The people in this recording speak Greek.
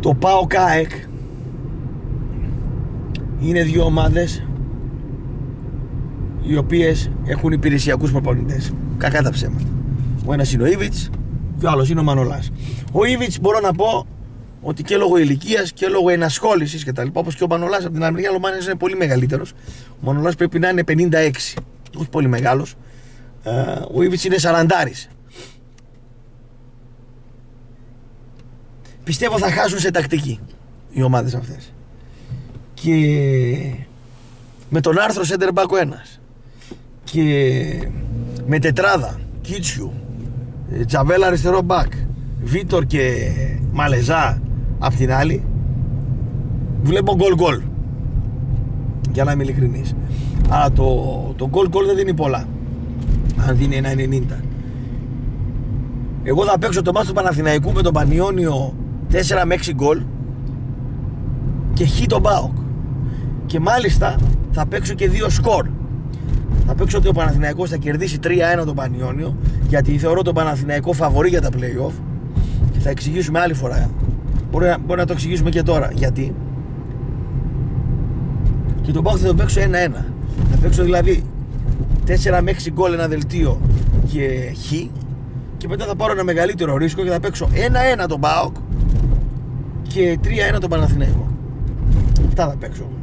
Το ΠΑΟΚΑΕΚ είναι δύο ομάδες οι οποίες έχουν υπηρεσιακούς προπονητές. Κακά τα ψέματα. Ο ένας είναι ο Ήβιτς και ο άλλος είναι ο Μανολάς. Ο Ήβιτς μπορώ να πω ότι και λόγω ηλικίας και λόγω ενασχόλησης κτλ. Όπως και ο Μανολάς από την άλλη μεριά, ο Μανολάς είναι πολύ μεγαλύτερος. Ο Μανολάς πρέπει να είναι 56, όχι πολύ μεγάλος. Ο Ήβιτς είναι 40. Πιστεύω θα χάσουν σε τακτική οι ομάδες αυτές. Και με τον Άρθρο center back ο ένας και με τετράδα Κίτσου, Τζαβέλα αριστερό back, Βίτορ και Μαλεζά απ' την άλλη, βλέπω γκολ-γκολ, για να είμαι ειλικρινής. Αλλά το γκολ-γκολ δεν δίνει πολλά. Αν δίνει ένα 90. Εγώ θα παίξω το μάτς του Παναθηναϊκού με τον Πανιώνιο 4 με 6 γκολ και χ τον ΠΑΟΚ. Και μάλιστα θα παίξω και 2 σκορ. Θα παίξω ότι ο Παναθηναϊκός θα κερδίσει 3-1 τον Πανιώνιο, γιατί θεωρώ τον Παναθηναϊκό φαβορί για τα play-off. Και θα εξηγήσουμε άλλη φορά. Μπορεί να το εξηγήσουμε και τώρα γιατί. Και τον ΠΑΟΚ θα τον παίξω 1-1. Θα παίξω δηλαδή 4 με 6 γκολ, ένα δελτίο και χ. Και μετά θα πάρω ένα μεγαλύτερο ρίσκο και θα παίξω 1-1 τον ΠΑΟΚ και 3-1 τον Παναθηναϊκό. Αυτά θα παίξω.